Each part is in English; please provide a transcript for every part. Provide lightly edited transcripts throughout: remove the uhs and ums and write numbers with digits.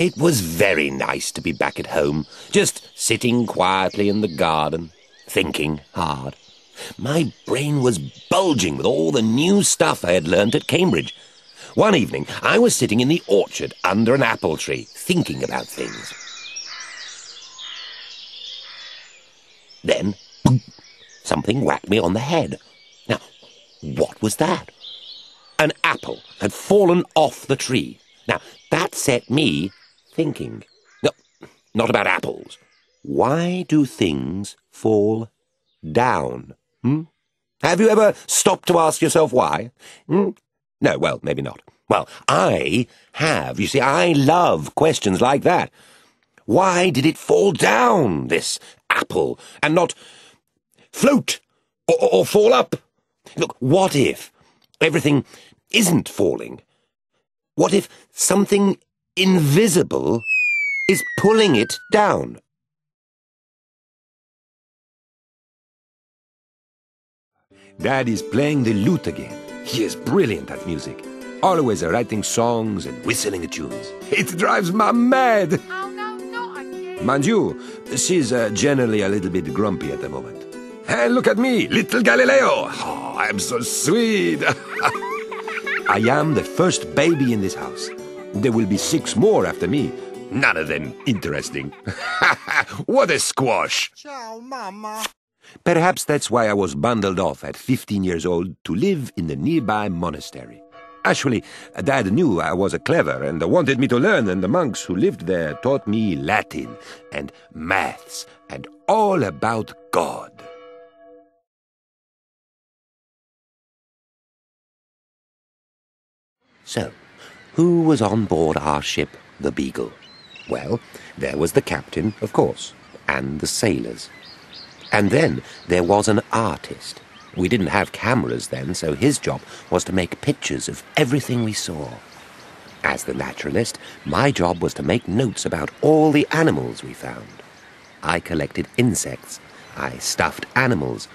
It was very nice to be back at home, just sitting quietly in the garden, thinking hard. My brain was bulging with all the new stuff I had learnt at Cambridge. One evening, I was sitting in the orchard under an apple tree, thinking about things. Then, something whacked me on the head. Now, what was that? An apple had fallen off the tree. Now, that set me thinking. No, not about apples. Why do things fall down? Have you ever stopped to ask yourself why? No, well, maybe not. Well, I have. You see, I love questions like that. Why did it fall down, this apple, and not float or fall up? Look, what if everything isn't falling? What if something invisible is pulling it down? Dad is playing the lute again. He is brilliant at music. Always writing songs and whistling tunes. It drives Mum mad! Oh, no, no, I can't. Mind you, she's generally a little bit grumpy at the moment. And look at me, little Galileo! Oh, I'm so sweet! I am the first baby in this house. There will be 6 more after me. None of them interesting. What a squash! Ciao, Mama! Perhaps that's why I was bundled off at 15 years old to live in the nearby monastery. Actually, Dad knew I was clever and wanted me to learn, and the monks who lived there taught me Latin and maths and all about God. So, who was on board our ship, the Beagle? Well, there was the captain, of course, and the sailors. And then there was an artist. We didn't have cameras then, so his job was to make pictures of everything we saw. As the naturalist, my job was to make notes about all the animals we found. I collected insects. I stuffed animals,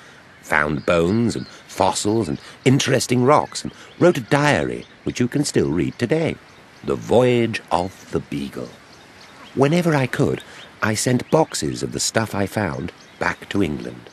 found bones and fossils and interesting rocks, and wrote a diary, which you can still read today, The Voyage of the Beagle. Whenever I could, I sent boxes of the stuff I found back to England.